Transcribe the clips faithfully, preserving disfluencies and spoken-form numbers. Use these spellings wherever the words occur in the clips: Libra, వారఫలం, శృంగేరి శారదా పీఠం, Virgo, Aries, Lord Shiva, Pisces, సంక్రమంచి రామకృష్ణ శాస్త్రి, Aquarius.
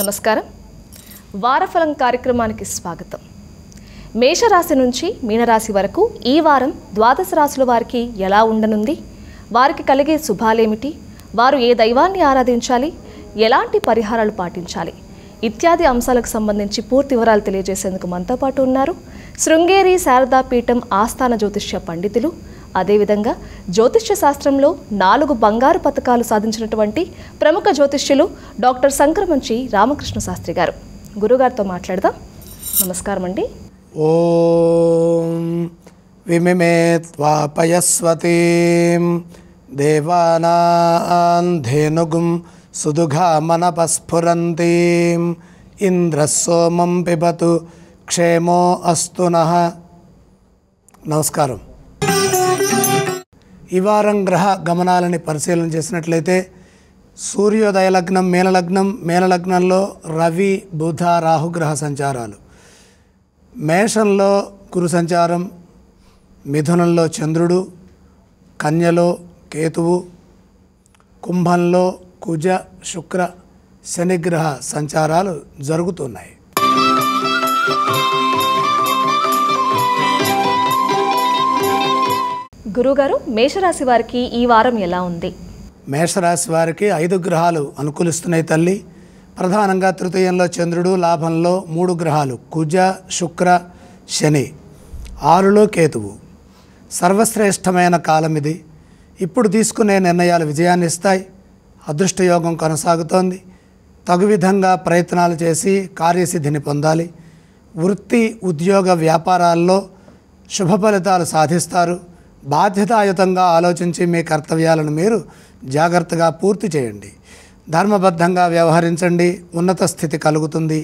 నమస్కారం వారఫలం కార్యక్రమానికి స్వాగతం మేషరాశి నుంచి మీనరాశి వరకు ఈ వారం ద్వాదశ రాశుల వారికి ఎలా ఉండనుంది వారికి కలిగే శుభాలేమిటి వారు ఏ దైవాన్ని ఆరాధించాలి ఎలాంటి పరిహారాలు పాటించాలి ఇత్యాది అంశాలకు సంబంధించి పూర్తి వివరాలు తెలియజేసేందుకు మనతో పాటు ఉన్నారు శృంగేరి శారదా పీఠం ఆస్థాన జ్యోతిష్య పండితులు అదే విధంగా జ్యోతిష్య శాస్త్రంలో నాలుగు బంగారు పతకాలు సాధించినటువంటి ప్రముఖ జ్యోతిష్యులు డాక్టర్ సంక్రమంచి రామకృష్ణ శాస్త్రి గారు గురుగారితో మాట్లాడదాం నమస్కారం అండి ఓం విమిమే త్వా పయస్వతిం దేవానాం ధేనుగుం సుదుఘామనపస్ఫురంతిం ఇంద్రసోమం పిబతు క్షేమో అస్తు నః నమస్కారం ఈ వారం గ్రహ గమనాలను పరిశీలన చేసినట్లయితే సూర్యోదయ లగ్నం మేనలగ్నం మేనలగ్నంలో రవి బుధ రాహుగ్రహ సంచారాలు మేషంలో గురు సంచారం మిథునంలో చంద్రుడు కన్యలో కేతువు కుంభంలో కుజ శుక్ర శనిగ్రహ సంచారాలు జరుగుతున్నాయి గురుగారు మేషరాశి వారికి ఈ వారం ఎలా ఉంది మేషరాశి వారికి ఐదు గ్రహాలు అనుకూలిస్తున్నాయి తల్లి ప్రధానంగా తృతీయంలో చంద్రుడు లాభంలో మూడు గ్రహాలు కుజ శుక్ర శని ఆరులో కేతువు సర్వశ్రేష్టమైన కాలం ఇది ఇప్పుడు తీసుకునే నిర్ణయాలు విజయాన్ని ఇస్తాయి అదృష్టయోగం కొనసాగుతోంది తగు విధంగా ప్రయత్నాలు చేసి కార్యసిద్ధిని పొందాలి వృత్తి ఉద్యోగ వ్యాపారాల్లో శుభ ఫలితాలు సాధిస్తారు బాధ్యతాయుతంగా ఆలోచించి మీ కర్తవ్యాలను మీరు జాగ్రత్తగా పూర్తి చేయండి ధర్మబద్ధంగా వ్యవహరించండి ఉన్నత స్థితి కలుగుతుంది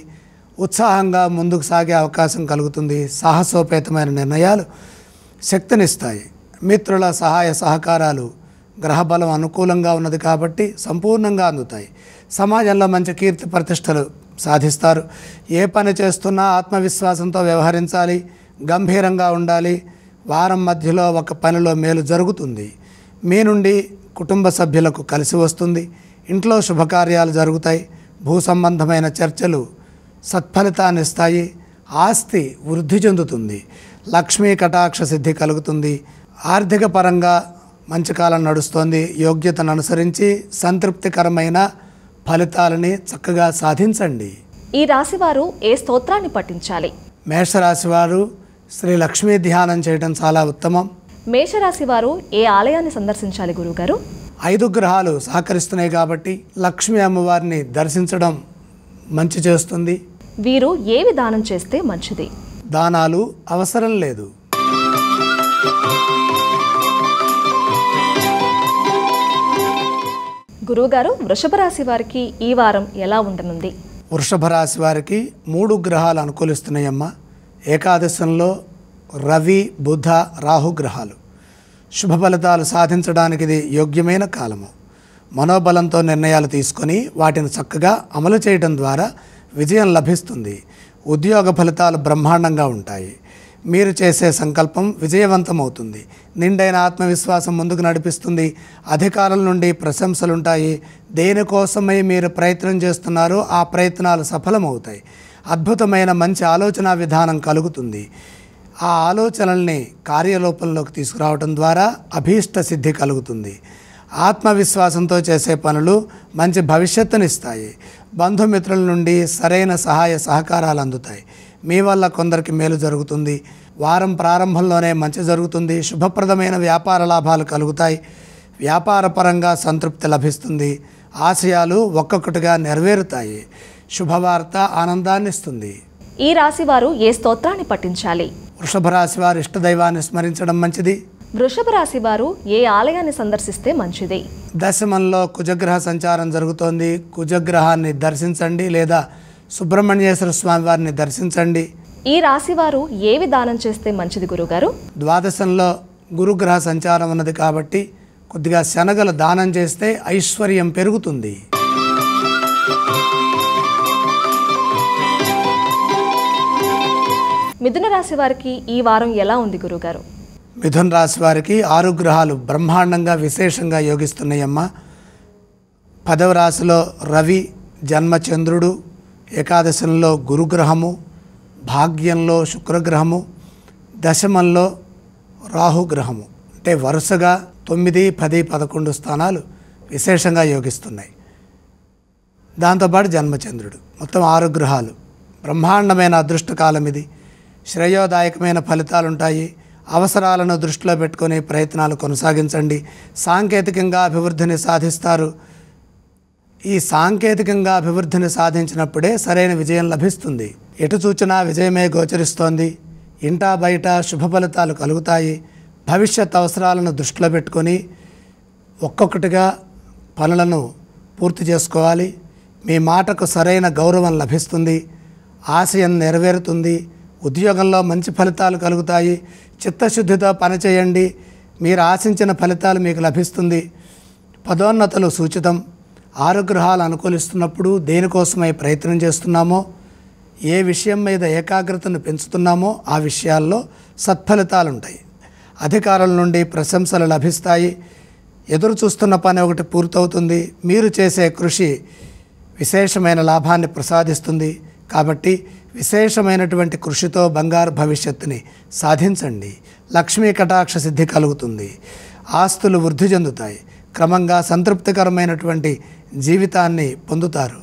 ఉత్సాహంగా ముందుకు సాగే అవకాశం కలుగుతుంది సాహసోపేతమైన నిర్ణయాలు శక్తినిస్తాయి మిత్రుల సహాయ సహకారాలు గ్రహబలం అనుకూలంగా ఉన్నది కాబట్టి సంపూర్ణంగా అందుతాయి సమాజంలో మంచి కీర్తి ప్రతిష్టలు సాధిస్తారు ఏ పని చేస్తున్నా ఆత్మవిశ్వాసంతో వ్యవహరించాలి గంభీరంగా ఉండాలి వారం మధ్యలో ఒక పనిలో మేలు జరుగుతుంది మీ నుండి కుటుంబ సభ్యులకు కలిసి వస్తుంది ఇంట్లో శుభకార్యాలు జరుగుతాయి భూ సంబంధమైన చర్చలు సత్ఫలితాన్ని ఇస్తాయి ఆస్తి వృద్ధి చెందుతుంది లక్ష్మీ కటాక్ష సిద్ధి కలుగుతుంది ఆర్థిక పరంగా మంచి కాలం నడుస్తోంది యోగ్యతను అనుసరించి సంతృప్తికరమైన ఫలితాలని చక్కగా సాధించండి ఈ రాశివారు ఏ స్తోత్రాన్ని పఠించాలి మేషరాశివారు శ్రీ లక్ష్మీ ధ్యానం చేయడం చాలా ఉత్తమం మేషరాశి వారు ఏ ఆలయాన్ని సందర్శించాలి గురుగారు ఐదు గ్రహాలు సహకరిస్తున్నాయి కాబట్టి లక్ష్మీ అమ్మవారిని దర్శించడం మంచి చేస్తుంది వీరు ఏవి దానం చేస్తే మంచిది దానాలు అవసరం లేదు గురుగారు వృషభ రాశి వారికి ఈ వారం ఎలా ఉండనుంది వృషభ రాశి వారికి మూడు గ్రహాలు అనుకూలిస్తున్నాయమ్మా ఏకాదశంలో రవి బుధ రాహుగ్రహాలు శుభ ఫలితాలు సాధించడానికి ఇది యోగ్యమైన కాలము మనోబలంతో నిర్ణయాలు తీసుకొని వాటిని చక్కగా అమలు చేయడం ద్వారా విజయం లభిస్తుంది ఉద్యోగ ఫలితాలు బ్రహ్మాండంగా ఉంటాయి మీరు చేసే సంకల్పం విజయవంతమవుతుంది నిండైన ఆత్మవిశ్వాసం ముందుకు నడిపిస్తుంది అధికారుల నుండి ప్రశంసలుంటాయి దేనికోసమై మీరు ప్రయత్నం చేస్తున్నారో ఆ ప్రయత్నాలు సఫలమవుతాయి అద్భుతమైన మంచి ఆలోచన విధానం కలుగుతుంది ఆ ఆలోచనల్ని కార్యలోపంలోకి తీసుకురావడం ద్వారా అభీష్ట సిద్ధి కలుగుతుంది ఆత్మవిశ్వాసంతో చేసే పనులు మంచి భవిష్యత్తునిస్తాయి బంధుమిత్రుల నుండి సరైన సహాయ సహకారాలు అందుతాయి మీ వల్ల కొందరికి మేలు జరుగుతుంది వారం ప్రారంభంలోనే మంచి జరుగుతుంది శుభప్రదమైన వ్యాపార లాభాలు కలుగుతాయి వ్యాపారపరంగా సంతృప్తి లభిస్తుంది ఆశయాలు ఒక్కొక్కటిగా నెరవేరుతాయి శుభవార్త ఆనందాన్ని ఇస్తుంది ఈ రాశి వారు ఏ స్తోత్రాన్ని పఠించాలి వృషభ రాశి వారు ఇష్ట దైవాన్ని స్మరించడం మంచిది వృషభ రాశి వారు ఏ ఆలయాన్ని సందర్శిస్తే మంచిది దశమంలో కుజగ్రహ సంచారం జరుగుతోంది కుజగ్రహాన్ని దర్శించండి లేదా సుబ్రహ్మణ్యేశ్వర స్వామి వారిని దర్శించండి ఈ రాశి వారు ఏవి దానం చేస్తే మంచిది గురుగారు ద్వాదశంలో గురుగ్రహ సంచారం ఉన్నది కాబట్టి కొద్దిగా శనగలు దానం చేస్తే ఐశ్వర్యం పెరుగుతుంది మిథున రాశి వారికి ఈ వారం ఎలా ఉంది గురుగారు మిథున రాశి వారికి ఆరు గ్రహాలు బ్రహ్మాండంగా విశేషంగా యోగిస్తున్నాయమ్మ పదవ రాశిలో రవి జన్మచంద్రుడు ఏకాదశంలో గురుగ్రహము, భాగ్యంలో శుక్రగ్రహము, దశమంలో రాహుగ్రహము అంటే వరుసగా తొమ్మిది పది పదకొండు స్థానాలు విశేషంగా యోగిస్తున్నాయి. దాంతోపాటు జన్మచంద్రుడు, మొత్తం ఆరు గ్రహాలు. బ్రహ్మాండమైన అదృష్టకాలం ఇది. శ్రేయోదాయకమైన ఫలితాలుంటాయి. అవసరాలను దృష్టిలో పెట్టుకుని ప్రయత్నాలు కొనసాగించండి. సాంకేతికంగా అభివృద్ధిని సాధిస్తారు. ఈ సాంకేతికంగా అభివృద్ధిని సాధించినప్పుడే సరైన విజయం లభిస్తుంది. ఎటు చూచినా విజయమే గోచరిస్తోంది. ఇంటా బయట శుభ ఫలితాలు కలుగుతాయి. భవిష్యత్ అవసరాలను దృష్టిలో పెట్టుకొని ఒక్కొక్కటిగా పనులను పూర్తి చేసుకోవాలి. మీ మాటకు సరైన గౌరవం లభిస్తుంది. ఆశయం నెరవేరుతుంది. ఉద్యోగంలో మంచి ఫలితాలు కలుగుతాయి. చిత్తశుద్ధితో పనిచేయండి. మీరు ఆశించిన ఫలితాలు మీకు లభిస్తుంది. పదోన్నతలు సూచితం. ఆరోగ్యాలు అనుకూలిస్తున్నప్పుడు దేనికోసమై ప్రయత్నం చేస్తున్నామో, ఏ విషయం మీద ఏకాగ్రతను పెంచుతున్నామో ఆ విషయాల్లో సత్ఫలితాలుంటాయి. అధికారుల నుండి ప్రశంసలు లభిస్తాయి. ఎదురు చూస్తున్న పని ఒకటి పూర్తవుతుంది. మీరు చేసే కృషి విశేషమైన లాభాన్ని ప్రసాదిస్తుంది. కాబట్టి విశేషమైనటువంటి కృషితో బంగారు భవిష్యత్తుని సాధించండి. లక్ష్మీ కటాక్ష సిద్ధి కలుగుతుంది. ఆస్తులు వృద్ధి చెందుతాయి. క్రమంగా సంతృప్తికరమైనటువంటి జీవితాన్ని పొందుతారు.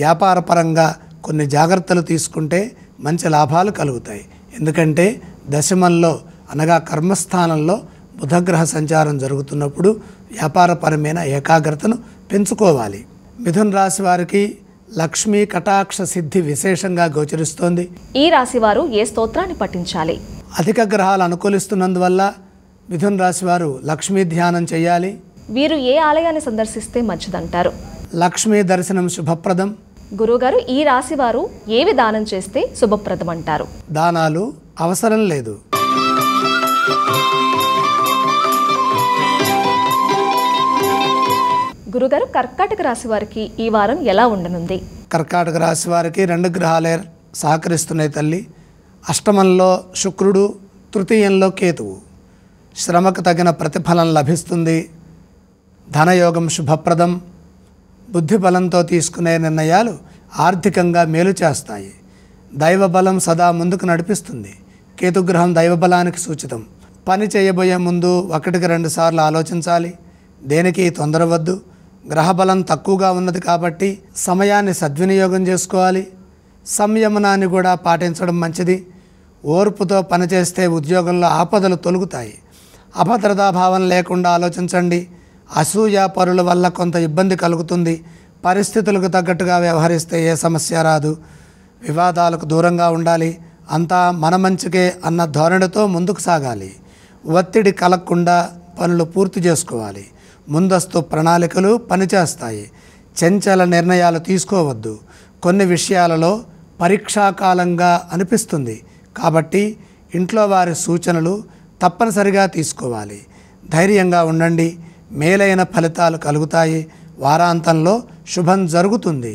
వ్యాపారపరంగా కొన్ని జాగ్రత్తలు తీసుకుంటే మంచి లాభాలు కలుగుతాయి. ఎందుకంటే దశమంలో అనగా కర్మస్థానంలో బుధగ్రహ సంచారం జరుగుతున్నప్పుడు వ్యాపారపరమైన ఏకాగ్రతను పెంచుకోవాలి. మిథున రాశి వారికి లక్ష్మీ కటాక్ష సిద్ధి విశేషంగా గోచరిస్తోంది. ఈ రాశివారు ఏ స్తోత్రాన్ని పఠించాలి? అధిక గ్రహాలు అనుకూలిస్తున్నందువల్ల మిథున రాశివారు లక్ష్మీ ధ్యానం చేయాలి. వీరు ఏ ఆలయాన్ని సందర్శిస్తే మంచిదంటారు? లక్ష్మీ దర్శనం శుభప్రదం. గురుగారు, ఈ రాశివారు ఏవి దానం చేస్తే శుభప్రదం అంటారు? దానాలు అవసరం లేదు. గురుగారు, కర్కాటక రాశి వారికి ఈ వారం ఎలా ఉండనుంది? కర్కాటక రాశి వారికి రెండు గ్రహాలే సహకరిస్తున్నాయి తల్లి. అష్టమంలో శుక్రుడు, తృతీయంలో కేతువు. శ్రమకు తగిన ప్రతిఫలం లభిస్తుంది. ధనయోగం శుభప్రదం. బుద్ధిబలంతో తీసుకునే నిర్ణయాలు ఆర్థికంగా మేలు చేస్తాయి. దైవబలం సదా ముందుకు నడిపిస్తుంది. కేతుగ్రహం దైవబలానికి సూచితం. పని చేయబోయే ముందు ఒకటికి రెండు సార్లు ఆలోచించాలి. దేనికి తొందరవద్దు. గ్రహబలం తక్కువగా ఉన్నది కాబట్టి సమయాన్ని సద్వినియోగం చేసుకోవాలి. సంయమనాన్ని కూడా పాటించడం మంచిది. ఓర్పుతో పనిచేస్తే ఉద్యోగంలో ఆపదలు తొలుగుతాయి. అభద్రతాభావం లేకుండా ఆలోచించండి. అసూయ పరుల వల్ల కొంత ఇబ్బంది కలుగుతుంది. పరిస్థితులకు తగ్గట్టుగా వ్యవహరిస్తే ఏ సమస్య రాదు. వివాదాలకు దూరంగా ఉండాలి. అంతా మన మంచికే అన్న ధోరణితో ముందుకు సాగాలి. ఒత్తిడి కలగకుండా పనులు పూర్తి చేసుకోవాలి. ముందస్తు ప్రణాళికలు పనిచేస్తాయి. చంచల నిర్ణయాలు తీసుకోవద్దు. కొన్ని విషయాలలో పరీక్షాకాలంగా అనిపిస్తుంది కాబట్టి ఇంట్లో వారి సూచనలు తప్పనిసరిగా తీసుకోవాలి. ధైర్యంగా ఉండండి. మేలైన ఫలితాలు కలుగుతాయి. వారాంతంలో శుభం జరుగుతుంది.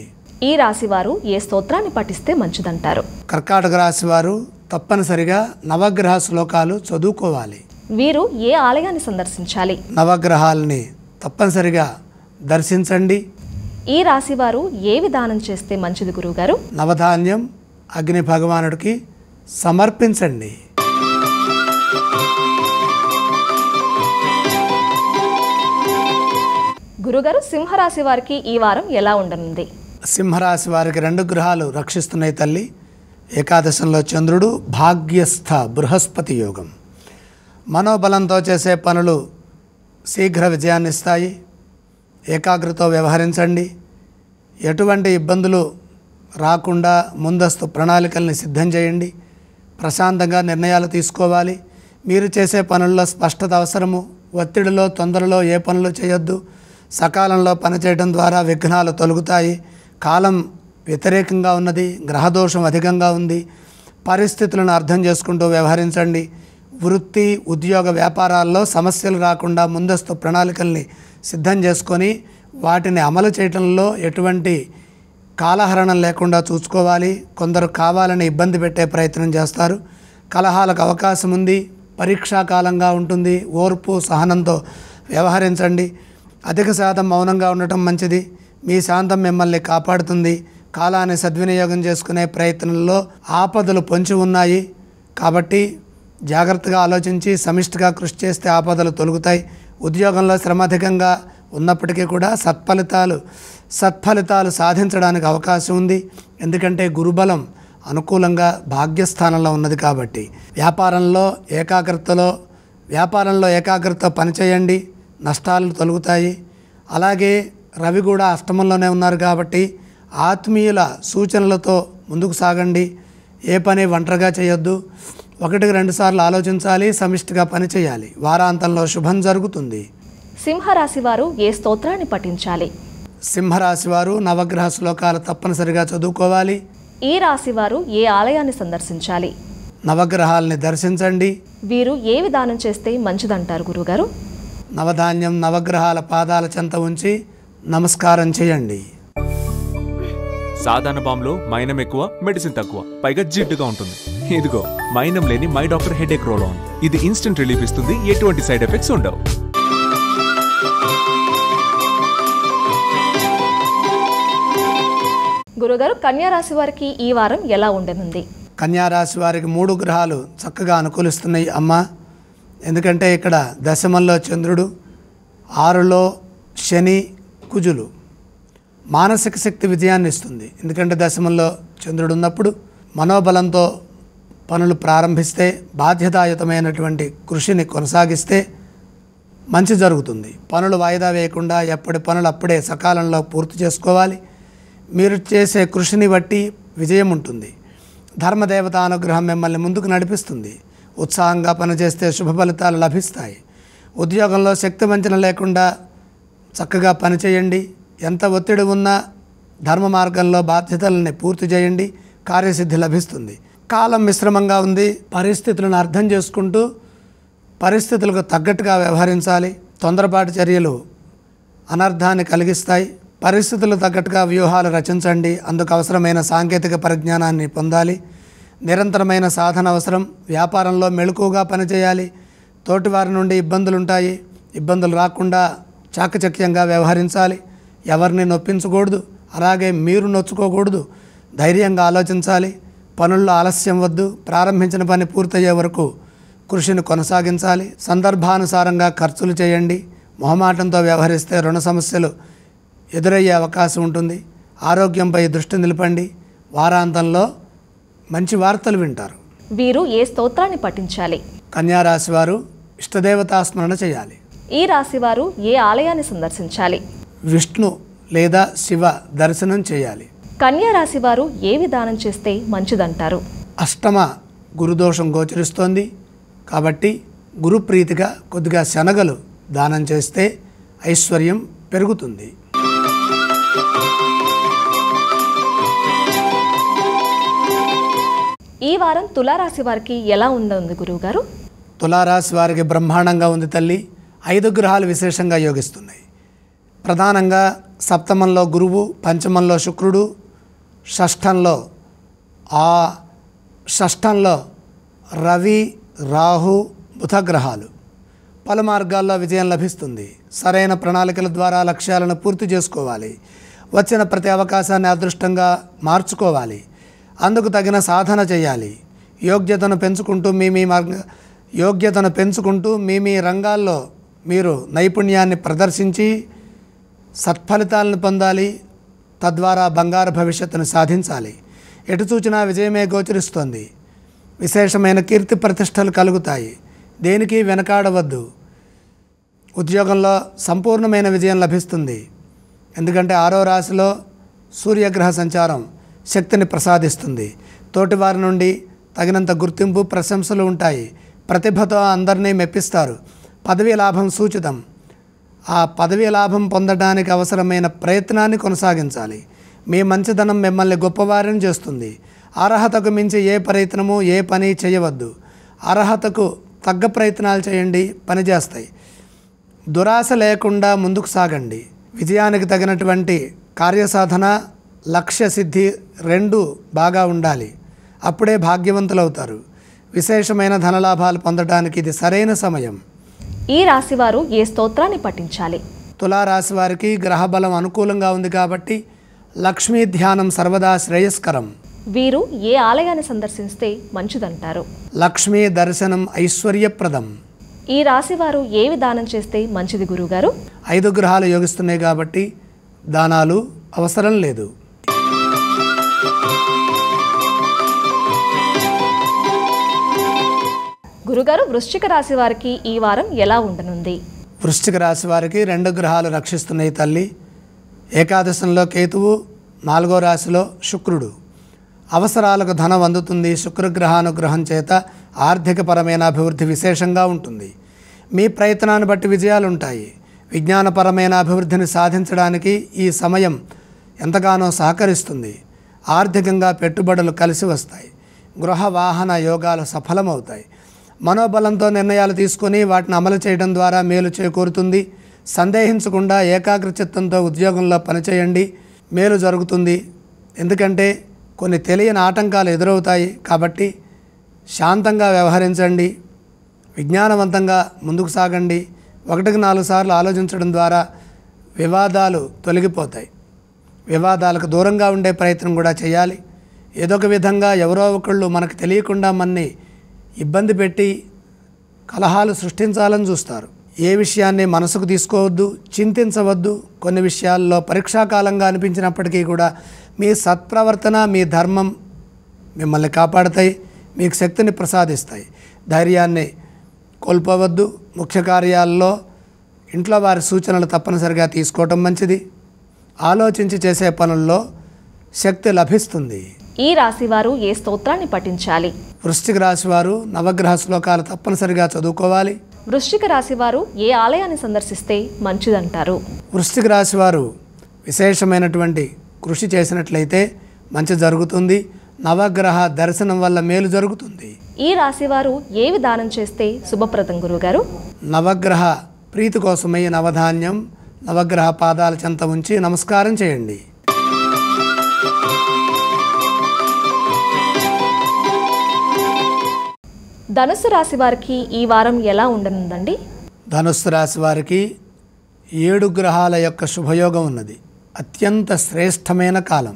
ఈ రాశివారు ఏ స్తోత్రాన్ని పఠిస్తే మంచిదంటారు? కర్కాటక రాశివారు తప్పనిసరిగా నవగ్రహ శ్లోకాలు చదువుకోవాలి. వీరు ఏ ఆలయాన్ని సందర్శించాలి? నవగ్రహాలని తప్పనిసరిగా దర్శించండి. ఈ రాశివారు ఏవి దానం చేస్తే మంచిది గురువుగారు? నవధాన్యం అగ్ని భగవానుడికి సమర్పించండి. గురుగారు, సింహరాశి వారికి ఈ వారం ఎలా ఉండనుంది? సింహరాశి వారికి రెండు గ్రహాలు రక్షిస్తున్నాయి తల్లి. ఏకాదశంలో చంద్రుడు, భాగ్యస్థ బృహస్పతి యోగం. మనోబలంతో చేసే పనులు శీఘ్ర విజయాన్నిస్తాయి. ఏకాగ్రతతో వ్యవహరించండి. ఎటువంటి ఇబ్బందులు రాకుండా ముందస్తు ప్రణాళికల్ని సిద్ధం చేయండి. ప్రశాంతంగా నిర్ణయాలు తీసుకోవాలి. మీరు చేసే పనుల్లో స్పష్టత అవసరము. ఒత్తిడిలో తొందరలో ఏ పనులు చేయొద్దు. సకాలంలో పనిచేయడం ద్వారా విఘ్నాలు తొలగుతాయి. కాలం వ్యతిరేకంగా ఉన్నది. గ్రహదోషం అధికంగా ఉంది. పరిస్థితులను అర్థం చేసుకుంటూ వ్యవహరించండి. వృత్తి ఉద్యోగ వ్యాపారాల్లో సమస్యలు రాకుండా ముందస్తు ప్రణాళికల్ని సిద్ధం చేసుకొని వాటిని అమలు చేయడంలో ఎటువంటి కాలహరణం లేకుండా చూసుకోవాలి. కొందరు కావాలని ఇబ్బంది పెట్టే ప్రయత్నం చేస్తారు. కలహాలకు అవకాశం ఉంది. పరీక్షాకాలంగా ఉంటుంది. ఓర్పు సహనంతో వ్యవహరించండి. అధిక శాతం మౌనంగా ఉండటం మంచిది. మీ శాంతం మిమ్మల్ని కాపాడుతుంది. కాలాన్ని సద్వినియోగం చేసుకునే ప్రయత్నంలో ఆపదలు పొంచి ఉన్నాయి కాబట్టి జాగృతగా ఆలోచించి సమిష్టిగా కృషి చేస్తే ఆపదలు తొలగుతాయి। ఉద్యోగంలో శ్రమ అధికంగా ఉన్నప్పటికీ కూడా సత్ఫలితాలు సత్ఫలితాలు సాధించడానికి అవకాశం ఉంది। ఎందుకంటే గురుబలం అనుకూలంగా భాగ్యస్థానంలో ఉన్నది కాబట్టి। వ్యాపారంలో ఏకాగ్రతలో వ్యాపారంలో ఏకాగ్రత పనిచేయండి, నష్టాలు తొలగుతాయి। అలాగే రవి కూడా అష్టమంలోనే ఉన్నారు కాబట్టి ఆత్మీయుల సూచనలతో ముందుకు సాగండి। ఏ పని ఒంటరిగా చేయొద్దు, ఒకటికి రెండు సార్లు ఆలోచించాలి, సమిష్టిగా పని చేయాలి। వారాంతంలో శుభం జరుగుతుంది। సింహరాశి వారు ఏ స్తోత్రాన్ని పఠించాలి? సింహరాశి వారు నవగ్రహ శ్లోకాలు తప్పనిసరిగా చదువుకోవాలి। ఈ రాశి వారు ఏ ఆలయాన్ని సందర్శించాలి? నవగ్రహాలని దర్శించండి। వీరు ఏ విధానం చేస్తే మంచిదంటారు గురుగారు? నవధాన్యం నవగ్రహాల పాదాల చెంత ఉంచి నమస్కారం చేయండి। సాధారణ బాంలో మైనం ఎక్కువ, మెడిసిన్ తక్కువ, పైగా జిడ్డుగా ఉంటుంది। ఇదిగో మైనం లేని my doctor headache roll on, ఇది ఇన్స్టెంట్ రిలీఫ్ ఇస్తుంది, ఎటువంటి సైడ్ ఎఫెక్ట్స్ ఉండవు। గురుగారు కన్యా రాశి వారికి ఈ వారం ఎలా ఉండనుంది? కన్యా రాశి వారికి మూడు గ్రహాలు చక్కగా అనుకూలిస్తున్నాయి అమ్మ। ఎందుకంటే ఇక్కడ దశమంలో చంద్రుడు, ఆరులో శని, కుజులు। మానసిక శక్తి విజయాన్ని ఇస్తుంది। ఎందుకంటే దశమంలో చంద్రుడు ఉన్నప్పుడు మనోబలంతో పనులు ప్రారంభిస్తే, బాధ్యతాయుతమైనటువంటి కృషిని కొనసాగిస్తే మంచి జరుగుతుంది। పనులు వాయిదా వేయకుండా ఎప్పటి పనులు అప్పుడే సకాలంలో పూర్తి చేసుకోవాలి। మీరు చేసే కృషిని బట్టి విజయం ఉంటుంది। ధర్మదేవత అనుగ్రహం మిమ్మల్ని ముందుకు నడిపిస్తుంది। ఉత్సాహంగా పనిచేస్తే శుభ ఫలితాలు లభిస్తాయి। ఉద్యోగంలో శక్తి వంచన లేకుండా చక్కగా పనిచేయండి। ఎంత ఒత్తిడి ఉన్నా ధర్మ మార్గంలో బాధ్యతలని పూర్తి చేయండి, కార్యసిద్ధి లభిస్తుంది। కాలం మిశ్రమంగా ఉంది, పరిస్థితులను అర్థం చేసుకుంటూ పరిస్థితులకు తగ్గట్టుగా వ్యవహరించాలి। తొందరపాటు చర్యలు అనర్థాన్ని కలిగిస్తాయి। పరిస్థితులు తగ్గట్టుగా వ్యూహాలు రచించండి, అందుకు అవసరమైన సాంకేతిక పరిజ్ఞానాన్ని పొందాలి। నిరంతరమైన సాధన అవసరం। వ్యాపారంలో మెలకువగా పనిచేయాలి। తోటివారి నుండి ఇబ్బందులు ఉంటాయి, ఇబ్బందులు రాకుండా చాకచక్యంగా వ్యవహరించాలి। ఎవరిని నొప్పించకూడదు, అలాగే మీరు నొచ్చుకోకూడదు। ధైర్యంగా ఆలోచించాలి, పనుల్లో ఆలస్యం వద్దు, ప్రారంభించిన పని పూర్తయ్యే వరకు కృషిని కొనసాగించాలి। సందర్భానుసారంగా ఖర్చులు చేయండి, మొహమాటంతో వ్యవహరిస్తే రుణ సమస్యలు ఎదురయ్యే అవకాశం ఉంటుంది। ఆరోగ్యంపై దృష్టి నిలపండి, వారాంతంలో మంచి వార్తలు వింటారు। వీరు ఏ స్తోత్రాన్ని పఠించాలి? కన్యా రాశి వారు ఇష్టదేవతా స్మరణ చేయాలి। ఈ రాశి వారు ఏ ఆలయాన్ని సందర్శించాలి? విష్ణు లేదా శివ దర్శనం చేయాలి। కన్యా రాశి వారు ఏ విధానం చేస్తే మంచిదంటారు? అష్టమ గురుదోషం గోచరిస్తోంది కాబట్టి గురుప్రీతిగా కొద్దిగా శనగలు దానం చేస్తే ఐశ్వర్యం పెరుగుతుంది। ఈ వారం తులారాశి వారికి ఎలా ఉంది గురువుగారు? తులారాశి వారికి బ్రహ్మాండంగా ఉంది తల్లి। ఐదు గ్రహాలు విశేషంగా యోగిస్తున్నాయి। ప్రధానంగా సప్తమంలో గురువు, పంచమంలో శుక్రుడు, షష్ఠంలో ఆ షష్ఠంలో రవి, రాహు, బుధ గ్రహాలు। పలు మార్గాల్లో విజయం లభిస్తుంది। సరైన ప్రణాళికల ద్వారా లక్ష్యాలను పూర్తి చేసుకోవాలి। వచ్చిన ప్రతి అవకాశాన్ని అదృష్టంగా మార్చుకోవాలి, అందుకు తగిన సాధన చేయాలి। యోగ్యతను పెంచుకుంటూ మీ మీ మార్గ యోగ్యతను పెంచుకుంటూ మీ మీ రంగాల్లో మీరు నైపుణ్యాన్ని ప్రదర్శించి సత్ఫలితాలను పొందాలి। తద్వారా బంగారు భవిష్యత్తును సాధించాలి। ఎటు చూచినా విజయమే గోచరిస్తోంది। విశేషమైన కీర్తి ప్రతిష్టలు కలుగుతాయి। దేనికి వెనకాడవద్దు। ఉద్యోగంలో సంపూర్ణమైన విజయం లభిస్తుంది। ఎందుకంటే ఆరో రాశిలో సూర్యగ్రహ సంచారం శక్తిని ప్రసాదిస్తుంది। తోటివారి నుండి తగినంత గుర్తింపు, ప్రశంసలు ఉంటాయి। ప్రతిభతో అందరినీ మెప్పిస్తారు। పదవీ లాభం సూచితం। ఆ పదవీ లాభం పొందడానికి అవసరమైన ప్రయత్నాన్ని కొనసాగించాలి। మీ మంచిదనం మిమ్మల్ని గొప్పవారిని చేస్తుంది। అర్హతకు మించి ఏ ప్రయత్నము, ఏ పని చేయవద్దు। అర్హతకు తగ్గ ప్రయత్నాలు చేయండి, పనిచేస్తాయి। దురాశ లేకుండా ముందుకు సాగండి। విజయానికి తగినటువంటి కార్యసాధన, లక్ష్య సిద్ధి రెండు బాగా ఉండాలి, అప్పుడే భాగ్యవంతులవుతారు। విశేషమైన ధనలాభాలు పొందడానికి ఇది సరైన సమయం। ఈ రాశివారు ఏ స్తోత్రాన్ని పఠించాలి? తులారాశి వారికి గ్రహబలం అనుకూలంగా ఉంది కాబట్టి లక్ష్మీ ధ్యానం సర్వదా శ్రేయస్కరం. వీరు ఏ ఆలయాన్ని సందర్శిస్తే మంచిదంటారు? లక్ష్మీ దర్శనం ఐశ్వర్యప్రదం. ఈ రాశి వారు ఏ విధానం చేస్తే మంచిది గురుగారు? ఐదు గ్రహాలు యోగిస్తున్నాయి కాబట్టి దానాలు అవసరం లేదు. గురుగారు, వృశ్చిక రాశి వారికి ఈ వారం ఎలా ఉండనుంది? వృశ్చిక రాశి వారికి రెండు గ్రహాలు రక్షిస్తున్నాయి తల్లి. ఏకాదశంలో కేతువు, నాలుగో రాశిలో శుక్రుడు. అవసరాలకు ధనం అందుతుంది. శుక్రగ్రహానుగ్రహం చేత ఆర్థికపరమైన అభివృద్ధి విశేషంగా ఉంటుంది. మీ ప్రయత్నాన్ని బట్టి విజయాలుంటాయి. విజ్ఞానపరమైన అభివృద్ధిని సాధించడానికి ఈ సమయం ఎంతగానో సహకరిస్తుంది. ఆర్థికంగా పెట్టుబడులు కలిసి వస్తాయి. గృహ వాహన యోగాలు సఫలమవుతాయి. మనోబలంతో నిర్ణయాలు తీసుకొని వాటిని అమలు చేయడం ద్వారా మేలు చేకూరుతుంది. సందేహించకుండా ఏకాగ్రచిత్తంతో ఉద్యోగంలో పనిచేయండి, మేలు జరుగుతుంది. ఎందుకంటే కొన్ని తెలియని ఆటంకాలు ఎదురవుతాయి కాబట్టి శాంతంగా వ్యవహరించండి. విజ్ఞానవంతంగా ముందుకు సాగండి. ఒకటికి నాలుగు సార్లు ఆలోచించడం ద్వారా వివాదాలు తొలగిపోతాయి. వివాదాలకు దూరంగా ఉండే ప్రయత్నం కూడా చేయాలి. ఏదో ఒక విధంగా ఎవరో ఒకళ్ళు మనకు తెలియకుండా మనని ఇబ్బంది పెట్టి కలహాలు సృష్టించాలని చూస్తారు. ఏ విషయాన్ని మనసుకు తీసుకోవద్దు, చింతించవద్దు. కొన్ని విషయాల్లో పరీక్షాకాలంగా అనిపించినప్పటికీ కూడా మీ సత్ప్రవర్తన, మీ ధర్మం మిమ్మల్ని కాపాడతాయి, మీకు శక్తిని ప్రసాదిస్తాయి. ధైర్యాన్ని కోల్పోవద్దు. ముఖ్య కార్యాల్లో ఇంట్లో వారి సూచనలు తప్పనిసరిగా తీసుకోవటం మంచిది. ఆలోచించి చేసే పనుల్లో శక్తి లభిస్తుంది. ఈ రాశివారు ఏ స్తోత్రాన్ని పఠించాలి? వృశ్చిక రాశివారు నవగ్రహ శ్లోకాలు తప్పనిసరిగా చదువుకోవాలి. వృశ్చిక రాశివారు ఏ ఆలయాన్ని సందర్శిస్తే మంచిదంటారు? వృశ్చిక రాశివారు విశేషమైనటువంటి కృషి చేసినట్లయితే మంచి జరుగుతుంది. నవగ్రహ దర్శనం వల్ల మేలు జరుగుతుంది. ఈ రాశివారు ఏ విధానం చేస్తే శుభప్రదం గురుగారు? నవగ్రహ ప్రీతి కోసమై నవధాన్యం నవగ్రహ పాదాల చెంత ఉంచి నమస్కారం చేయండి. ధనుస్సు రాశి వారికి ఈ వారం ఎలా ఉండనుందండి? ధనుస్సు రాశి వారికి ఏడు గ్రహాల యొక్క శుభయోగం ఉన్నది. అత్యంత శ్రేష్టమైన కాలం.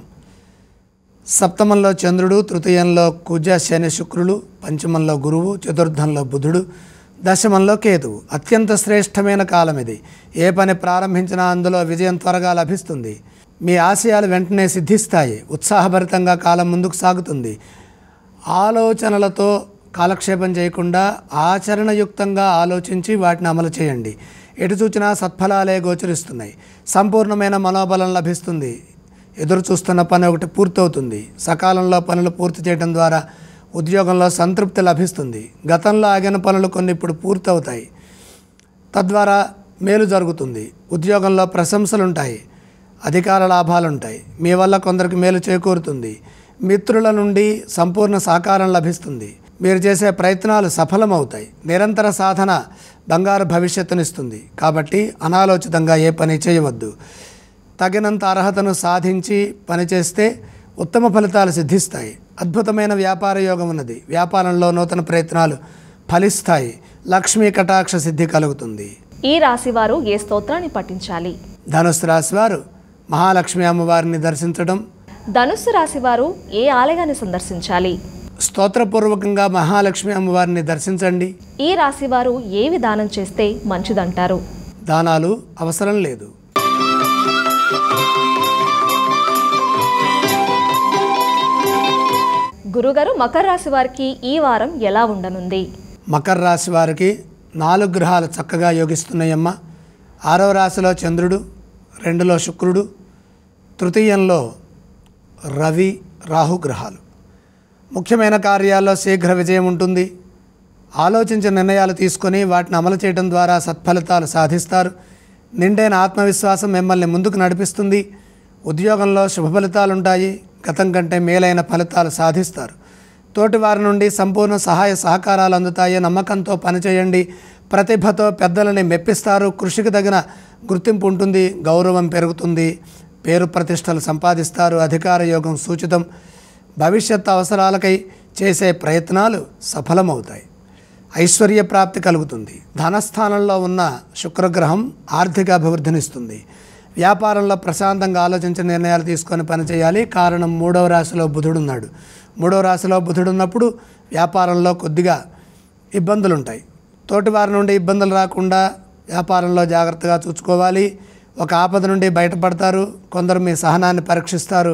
సప్తమంలో చంద్రుడు, తృతీయంలో కుజ శని శుక్రులు, పంచమంలో గురువు, చతుర్థంలో బుధుడు, దశమంలో కేతువు. అత్యంత శ్రేష్టమైన కాలం ఇది. ఏ పని ప్రారంభించినా అందులో విజయం త్వరగా లభిస్తుంది. మీ ఆశయాలు వెంటనే సిద్ధిస్తాయి. ఉత్సాహభరితంగా కాలం ముందుకు సాగుతుంది. ఆలోచనలతో కాలక్షేపం చేయకుండా ఆచరణయుక్తంగా ఆలోచించి వాటిని అమలు చేయండి. ఎటు చూచినా సత్ఫలాలే గోచరిస్తున్నాయి. సంపూర్ణమైన మనోబలం లభిస్తుంది. ఎదురు చూస్తున్న పని ఒకటి పూర్తవుతుంది. సకాలంలో పనులు పూర్తి చేయడం ద్వారా ఉద్యోగంలో సంతృప్తి లభిస్తుంది. గతంలో ఆగిన పనులు కొన్ని ఇప్పుడు పూర్తవుతాయి. తద్వారా మేలు జరుగుతుంది. ఉద్యోగంలో ప్రశంసలుంటాయి, అధికార లాభాలుంటాయి. మీ వల్ల కొందరికి మేలు చేకూరుతుంది. మిత్రుల నుండి సంపూర్ణ సహకారం లభిస్తుంది. మీరు చేసే ప్రయత్నాలు సఫలమవుతాయి. నిరంతర సాధన బంగారు భవిష్యత్తునిస్తుంది. కాబట్టి అనాలోచితంగా ఏ పని చేయవద్దు. తగినంత అర్హతను సాధించి పనిచేస్తే ఉత్తమ ఫలితాలు సిద్ధిస్తాయి. అద్భుతమైన వ్యాపార యోగం ఉన్నది. వ్యాపారంలో నూతన ప్రయత్నాలు ఫలిస్తాయి. లక్ష్మీ కటాక్ష సిద్ధి కలుగుతుంది. ఈ రాశివారు ఏ స్తోత్రాన్ని పఠించాలి? ధనుస్సు రాశివారు మహాలక్ష్మి అమ్మవారిని దర్శించడం. ధనుస్సు రాశివారు ఏ ఆలయాన్ని సందర్శించాలి? స్తోత్రపూర్వకంగా మహాలక్ష్మి అమ్మవారిని దర్శించండి. ఈ రాశి వారు ఏ విధానం చేస్తే మంచిదంటారు? దానాలు అవసరం లేదు. గురుగారు, మకర రాశి వారికి ఈ వారం ఎలా ఉండనుంది? మకర రాశి వారికి నాలుగు గ్రహాలు చక్కగా యోగిస్తున్నాయమ్మ. ఆరవ రాశిలో చంద్రుడు, రెండులో శుక్రుడు, తృతీయంలో రవి రాహుగ్రహాలు. ముఖ్యమైన కార్యాల్లో శీఘ్ర విజయం ఉంటుంది. ఆలోచించిన నిర్ణయాలు తీసుకొని వాటిని అమలు చేయడం ద్వారా సత్ఫలితాలు సాధిస్తారు. నిండైన ఆత్మవిశ్వాసం మిమ్మల్ని ముందుకు నడిపిస్తుంది. ఉద్యోగంలో శుభ ఫలితాలుంటాయి. గతం కంటే మేలైన ఫలితాలు సాధిస్తారు. తోటివారి నుండి సంపూర్ణ సహాయ సహకారాలు అందుతాయి. నమ్మకంతో పనిచేయండి. ప్రతిభతో పెద్దలని మెప్పిస్తారు. కృషికి తగిన గుర్తింపు ఉంటుంది. గౌరవం పెరుగుతుంది. పేరు ప్రతిష్టలు సంపాదిస్తారు. అధికార యోగం సూచితం. భవిష్యత్ అవసరాలకై చేసే ప్రయత్నాలు సఫలమవుతాయి. ఐశ్వర్య ప్రాప్తి కలుగుతుంది. ధనస్థానంలో ఉన్న శుక్రగ్రహం ఆర్థిక అభివృద్ధినిస్తుంది. వ్యాపారంలో ప్రశాంతంగా ఆలోచించి నిర్ణయాలు తీసుకొని పని చేయాలి. కారణం మూడవ రాశిలో బుధుడు ఉన్నాడు. మూడవ రాశిలో బుధుడు ఉన్నప్పుడు వ్యాపారంలో కొద్దిగా ఇబ్బందులు ఉంటాయి. తోటివారి నుండి ఇబ్బందులు రాకుండా వ్యాపారంలో జాగ్రత్తగా చూసుకోవాలి. ఒక ఆపద నుండి బయటపడతారు. కొందరు మీ సహనాన్ని పరీక్షిస్తారు.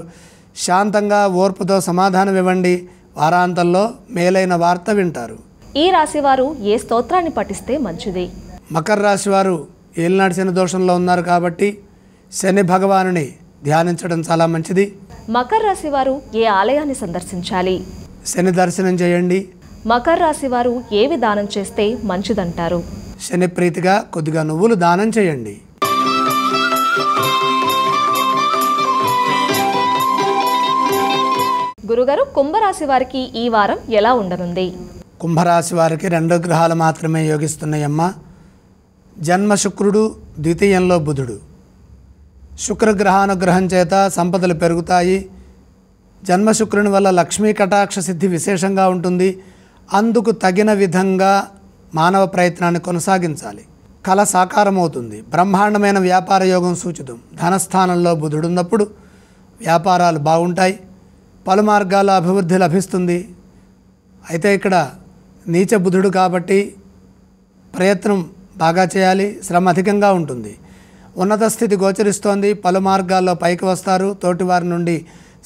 శాంతంగా ఓర్పుతో సమాధానం ఇవ్వండి. వారాంతంలో మేలైన వార్త వింటారు. ఈ రాశివారు ఏ స్తోత్రాన్ని పఠిస్తే మంచిది? మకర రాశివారు ఏలినాటి శని దోషంలో ఉన్నారు కాబట్టి శని భగవానుని ధ్యానించడం చాలా మంచిది. మకర రాశివారు ఏ ఆలయాన్ని సందర్శించాలి? శని దర్శనం చేయండి. మకర రాశివారు ఏవి దానం చేస్తే మంచిదంటారు? శని ప్రీతిగా కొద్దిగా నువ్వులు దానం చేయండి. గురుగారు, కుంభరాశి వారికి ఈ వారం ఎలా ఉండనుంది? కుంభరాశి వారికి రెండు గ్రహాలు మాత్రమే యోగిస్తున్నాయమ్మా. జన్మ శుక్రుడు, ద్వితీయంలో బుధుడు. శుక్రగ్రహానుగ్రహం చేత సంపదలు పెరుగుతాయి. జన్మశుక్రుని వల్ల లక్ష్మీ కటాక్ష సిద్ధి విశేషంగా ఉంటుంది. అందుకు తగిన విధంగా మానవ ప్రయత్నాన్ని కొనసాగించాలి. కళ సాకారమవుతుంది. బ్రహ్మాండమైన వ్యాపార యోగం సూచితం. ధనస్థానంలో బుధుడున్నప్పుడు వ్యాపారాలు బాగుంటాయి. పలు మార్గాల అభివృద్ధి లభిస్తుంది. అయితే ఇక్కడ నీచ బుధుడు కాబట్టి ప్రయత్నం బాగా చేయాలి. శ్రమ అధికంగా ఉంటుంది. ఉన్నత స్థితి గోచరిస్తోంది. పలు మార్గాల్లో పైకి వస్తారు. తోటివారి నుండి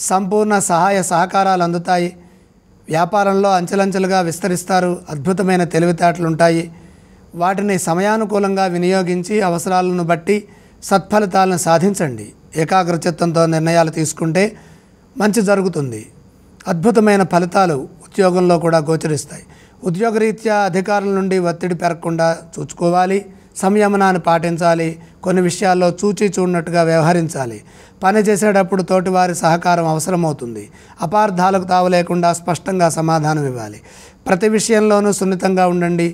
సంపూర్ణ సహాయ సహకారాలు అందుతాయి. వ్యాపారంలో అంచెలంచెలుగా విస్తరిస్తారు. అద్భుతమైన తెలివితేటలు ఉంటాయి. వాటిని సమయానుకూలంగా వినియోగించి అవసరాలను బట్టి సత్ఫలితాలను సాధించండి. ఏకాగ్రచిత్తంతో నిర్ణయాలు తీసుకుంటే మంచి జరుగుతుంది. అద్భుతమైన ఫలితాలు ఉద్యోగంలో కూడా గోచరిస్తాయి. ఉద్యోగరీత్యా అధికారుల నుండి ఒత్తిడి పెరగకుండా చూసుకోవాలి. సంయమనాన్ని పాటించాలి. కొన్ని విషయాల్లో చూచి చూడనట్టుగా వ్యవహరించాలి. పని చేసేటప్పుడు తోటివారి సహకారం అవసరమవుతుంది. అపార్థాలకు తావు లేకుండా స్పష్టంగా సమాధానం ఇవ్వాలి. ప్రతి విషయంలోనూ సున్నితంగా ఉండండి.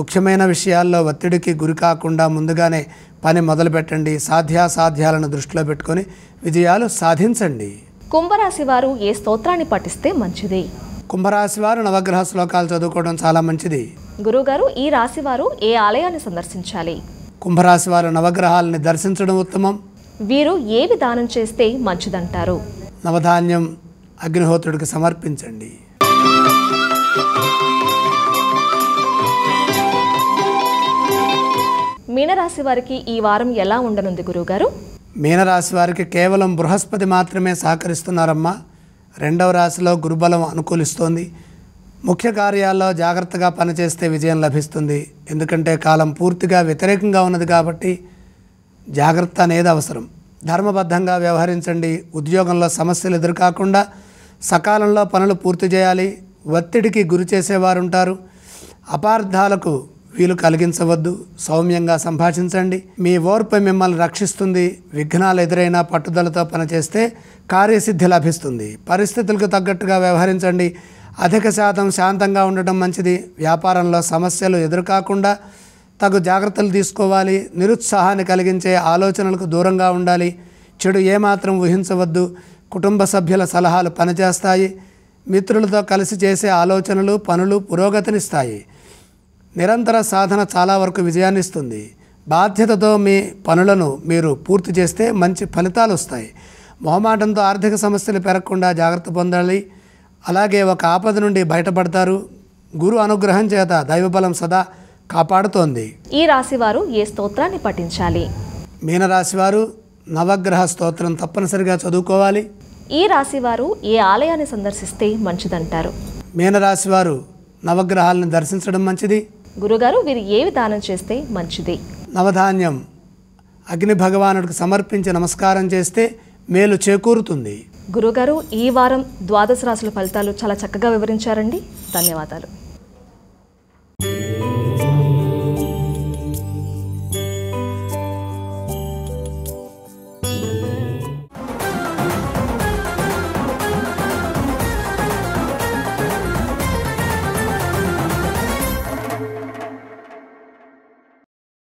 ముఖ్యమైన విషయాల్లో ఒత్తిడికి గురి కాకుండా ముందుగానే పని మొదలుపెట్టండి. సాధ్యాసాధ్యాలను దృష్టిలో పెట్టుకొని విజయాలు సాధించండి. కుంభరాశి వారు ఏ స్తోత్రాన్ని పఠిస్తే మంచిది? కుంభరాశి వారు నవగ్రహ శ్లోకాలు చదువుకోవడం చాలా మంచిది. గురుగారు, ఈ రాశివారు ఏ ఆలయాన్ని సందర్శించాలి? కుంభరాశి వారు నవగ్రహాలని దర్శించడం ఉత్తమం. వీరు ఏవి దానం చేస్తే మంచిదంటారు? నవధాన్యం అగ్నిహోత్రుడికి సమర్పించండి. మీనరాశి వారికి ఈ వారం ఎలా ఉండనుంది గురుగారు? మీనరాశి వారికి కేవలం బృహస్పతి మాత్రమే సహకరిస్తున్నారమ్మా. రెండవ రాశిలో గురుబలం అనుకూలిస్తోంది. ముఖ్య కార్యాల్లో జాగ్రత్తగా పనిచేస్తే విజయం లభిస్తుంది. ఎందుకంటే కాలం పూర్తిగా వ్యతిరేకంగా ఉన్నది కాబట్టి జాగ్రత్త అనేది అవసరం. ధర్మబద్ధంగా వ్యవహరించండి. ఉద్యోగంలో సమస్యలు ఎదురుకాకుండా సకాలంలో పనులు పూర్తి చేయాలి. ఒత్తిడికి గురి చేసేవారు ఉంటారు. అపార్థాలకు వీలు కలిగించవద్దు. సౌమ్యంగా సంభాషించండి. మీ ఓర్పు మిమ్మల్ని రక్షిస్తుంది. విఘ్నాలు ఎదురైనా పట్టుదలతో పనిచేస్తే కార్యసిద్ధి లభిస్తుంది. పరిస్థితులకు తగ్గట్టుగా వ్యవహరించండి. అధిక శాతం శాంతంగా ఉండటం మంచిది. వ్యాపారంలో సమస్యలు ఎదురుకాకుండా తగు జాగ్రత్తలు తీసుకోవాలి. నిరుత్సాహాన్ని కలిగించే ఆలోచనలకు దూరంగా ఉండాలి. చెడు ఏమాత్రం ఊహించవద్దు. కుటుంబ సభ్యుల సలహాలు పనిచేస్తాయి. మిత్రులతో కలిసి చేసే ఆలోచనలు పనులు పురోగతినిస్తాయి. నిరంతర సాధన చాలా వరకు విజయాన్నిస్తుంది. బాధ్యతతో మీ పనులను మీరు పూర్తి చేస్తే మంచి ఫలితాలు వస్తాయి. మొహమాటంతో ఆర్థిక సమస్యలు పెరగకుండా జాగ్రత్త పొందాలి. అలాగే ఒక ఆపద నుండి బయటపడతారు. గురు అనుగ్రహం చేత దైవబలం సదా కాపాడుతోంది. ఈ రాశివారు ఏ స్తోత్రాన్ని పఠించాలి? మీనరాశివారు నవగ్రహ స్తోత్రం తప్పనిసరిగా చదువుకోవాలి. ఈ రాశివారు ఏ ఆలయాన్ని సందర్శిస్తే మంచిదంటారు? మీనరాశివారు నవగ్రహాలను దర్శించడం మంచిది. గురుగారు, వీరు ఏవి దానం చేస్తే మంచిది? నవధాన్యం అగ్ని భగవానుడికి సమర్పించి నమస్కారం చేస్తే మేలు చేకూరుతుంది. గురుగారు, ఈ వారం ద్వాదశ రాశుల ఫలితాలు చాలా చక్కగా వివరించారండి. ధన్యవాదాలు.